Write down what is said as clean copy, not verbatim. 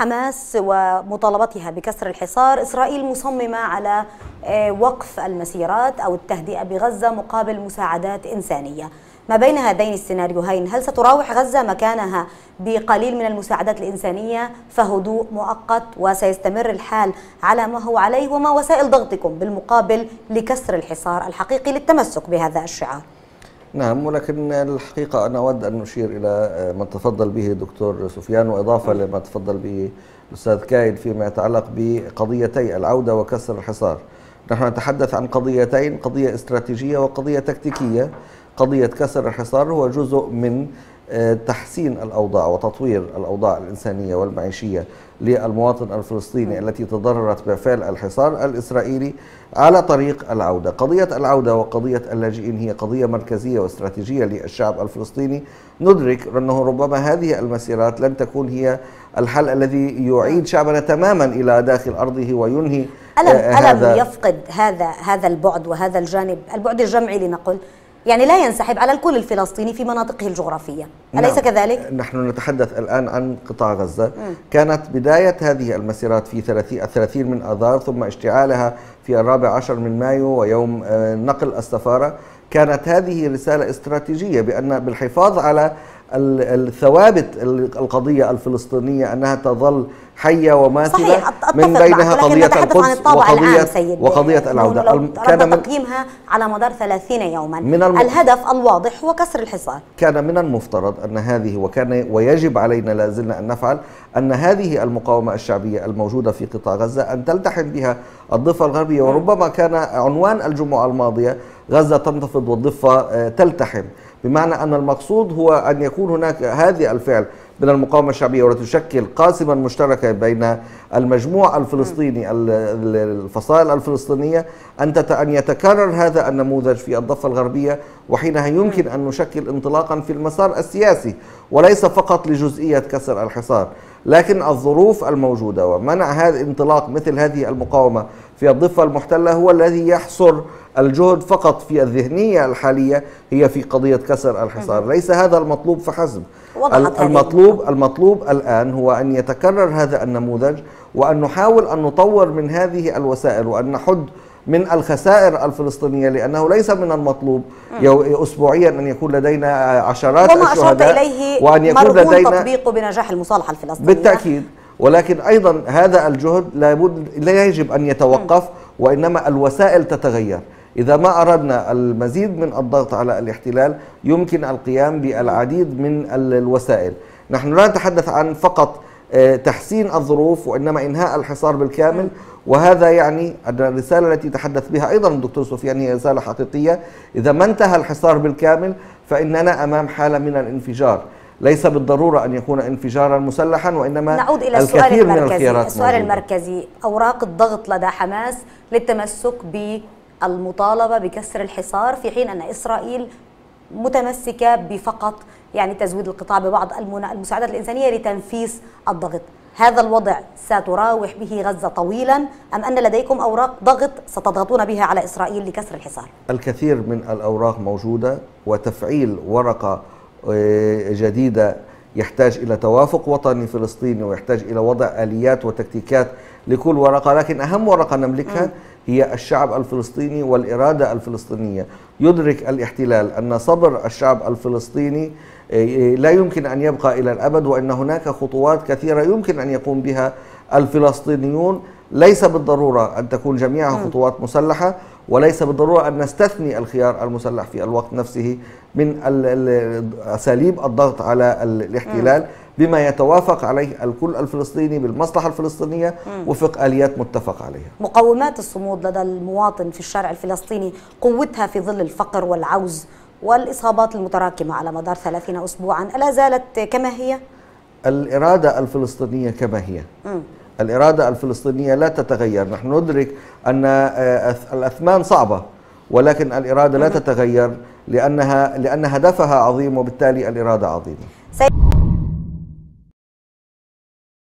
حماس ومطالبتها بكسر الحصار، إسرائيل مصممة على وقف المسيرات أو التهدئة بغزة مقابل مساعدات إنسانية. ما بين هذين السيناريوهين، هل ستراوح غزة مكانها بقليل من المساعدات الإنسانية فهدوء مؤقت وسيستمر الحال على ما هو عليه، وما وسائل ضغطكم بالمقابل لكسر الحصار الحقيقي للتمسك بهذا الشعار؟ نعم، ولكن الحقيقة أنا أود أن أشير إلى ما تفضل به دكتور سفيان، وإضافة لما تفضل به الأستاذ كايد فيما يتعلق بقضيتي العودة وكسر الحصار. نحن نتحدث عن قضيتين، قضية استراتيجية وقضية تكتيكية. قضية كسر الحصار هو جزء من تحسين الأوضاع وتطوير الأوضاع الإنسانية والمعيشية للمواطن الفلسطيني التي تضررت بفعل الحصار الإسرائيلي على طريق العودة. قضية العودة وقضية اللاجئين هي قضية مركزية واستراتيجية للشعب الفلسطيني. ندرك أنه ربما هذه المسيرات لن تكون هي الحل الذي يعيد شعبنا تماما إلى داخل أرضه وينهي ألم يفقد هذا البعد وهذا الجانب، البعد الجمعي لنقل، يعني لا ينسحب على الكل الفلسطيني في مناطقه الجغرافية، أليس كذلك؟ نحن نتحدث الآن عن قطاع غزة. كانت بداية هذه المسيرات في 30 من آذار، ثم اشتعالها في 14 من مايو ويوم نقل السفارة. كانت هذه رسالة استراتيجية بأن بالحفاظ على الثوابت القضية الفلسطينية أنها تظل حية وماثلة، من بينها قضية القدس وقضية العودة. كان من تقييمها على مدار 30 يوما الهدف الواضح هو كسر الحصار. كان من المفترض أن هذه ويجب علينا لازلنا أن نفعل أن هذه المقاومة الشعبية الموجودة في قطاع غزة أن تلتحم بها الضفة الغربية، وربما كان عنوان الجمعة الماضية غزة تنتفض والضفة تلتحم، بمعنى أن المقصود هو أن يكون هناك هذه الفعل من المقاومة الشعبية وتشكل قاسما مشتركا بين المجموع الفلسطيني الفصائل الفلسطينية أن يتكرر هذا النموذج في الضفة الغربية، وحينها يمكن أن نشكل انطلاقا في المسار السياسي وليس فقط لجزئية كسر الحصار. لكن الظروف الموجودة ومنع هذا انطلاق مثل هذه المقاومة في الضفة المحتلة هو الذي يحصر الجهد فقط في الذهنية الحالية هي في قضية كسر الحصار. ليس هذا المطلوب فحسب، المطلوب الآن هو أن يتكرر هذا النموذج، وأن نحاول أن نطور من هذه الوسائل وأن نحد من الخسائر الفلسطينية، لأنه ليس من المطلوب أسبوعيا أن يكون لدينا عشرات الشهداء، وأن يكون لدينا تطبيقه بنجاح المصالحة الفلسطينية بالتأكيد. ولكن أيضا هذا الجهد لا يجب أن يتوقف، وإنما الوسائل تتغير. إذا ما أردنا المزيد من الضغط على الاحتلال يمكن القيام بالعديد من الوسائل. نحن لا نتحدث عن فقط تحسين الظروف، وإنما إنهاء الحصار بالكامل. وهذا يعني أن الرسالة التي تحدث بها أيضا الدكتور سفيان هي رسالة حقيقية. إذا ما انتهى الحصار بالكامل فإننا أمام حالة من الانفجار، ليس بالضرورة أن يكون انفجارا مسلحا، وإنما نعود إلى الكثير من الخيارات. السؤال المركزي، أوراق الضغط لدى حماس للتمسك بالمطالبة بكسر الحصار، في حين أن إسرائيل متمسكة بفقط يعني تزويد القطاع ببعض المساعدات الإنسانية لتنفيس الضغط. هذا الوضع ستراوح به غزة طويلا، أم أن لديكم أوراق ضغط ستضغطون بها على إسرائيل لكسر الحصار؟ الكثير من الأوراق موجودة، وتفعيل ورقة جديدة يحتاج إلى توافق وطني فلسطيني، ويحتاج إلى وضع آليات وتكتيكات لكل ورقة. لكن أهم ورقة نملكها هي الشعب الفلسطيني والإرادة الفلسطينية. يدرك الاحتلال أن صبر الشعب الفلسطيني لا يمكن أن يبقى إلى الأبد، وأن هناك خطوات كثيرة يمكن أن يقوم بها الفلسطينيون. ليس بالضرورة أن تكون جميعها خطوات مسلحة، وليس بالضرورة أن نستثني الخيار المسلح في الوقت نفسه من أساليب الضغط على الاحتلال بما يتوافق عليه الكل الفلسطيني بالمصلحة الفلسطينية وفق آليات متفق عليها. مقومات الصمود لدى المواطن في الشارع الفلسطيني، قوتها في ظل الفقر والعوز والإصابات المتراكمة على مدار 30 أسبوعا، ألا زالت كما هي؟ الإرادة الفلسطينية كما هي. الإرادة الفلسطينية لا تتغير. نحن ندرك أن الأثمان صعبة، ولكن الإرادة لا تتغير لأن هدفها عظيم، وبالتالي الإرادة عظيمة.